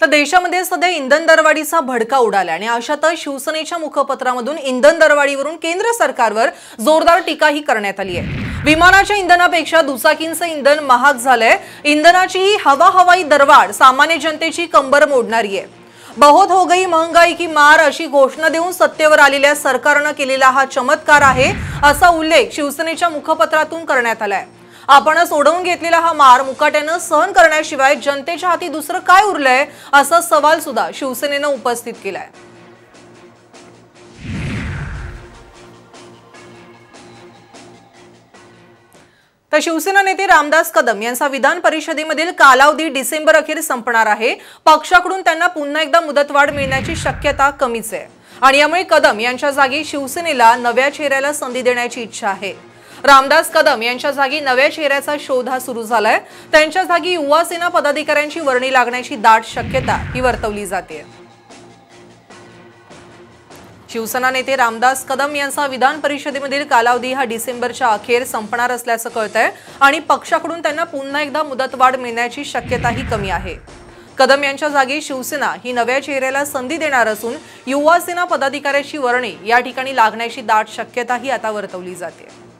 तर देशामध्ये सध्या इंधन दरवाढीचा भडका उडाला आणि अशातच शिवसेनेच्या मुखपत्रामधून इंधन दरवाढीवरून केंद्र सरकारवर जोरदार टीकाही करण्यात आली आहे। विमानाच्या इंधनापेक्षा दुचाकींचे इंधन महाग झाले। इंधनाची ही हवाई दरवाढ सामान्य जनतेची कंबर मोडणारी आहे। बहुत हो गई महंगाई की मार अशी घोषणा देऊन सत्तेवर आलेल्या सरकारने केलेला हा चमत्कार आहे असा उल्लेख शिवसेनेच्या मुखपत्रातून करण्यात आलाय। आपण सोडवून घेतलेला हा मार मुकाट्याने सहन करण्याशिवाय जनतेच्या हाती दुसरे काय उरले असा सवाल सुद्धा शिवसेनेने उपस्थित केलाय। तर शिवसेना नेते रामदास कदम यांचा विधान परिषदेमधील कालावधी डिसेंबर अखेर संपणार आहे। पक्षाकडून त्यांना पुन्हा एकदा मुदतवाढ मिळण्याची शक्यता कमीच आहे आणि यामुळे कदम यांच्या जागी शिवसेनेला नव्या चेहऱ्याला संधी देण्याची इच्छा आहे। रामदास कदम यांच्या जागी नव्या चेहऱ्याचा शोध हा सुरू झालाय। त्यांच्या जागी युवा सेना पदाधिकाऱ्यांची वर्णी लागण्याची दाट शक्यता ही वर्तवली जाते। शिवसेना नेते रामदास कदम यांचा विधान परिषदेमधील कालावधी हा डिसेंबरच्या अखेर संपणार असल्याचं कळतंय आणि पक्षाकडून त्यांना पुन्हा एकदा मुदतवाढ मिळण्याची शक्यताही कमी आहे। कदम यांच्या जागी शिवसेना ही नव्या चेहऱ्याला संधी देणार असून युवा सेना पदाधिकाऱ्याची वर्णी या ठिकाणी लागण्याची दाट शक्यताही आता वर्तवली जाते।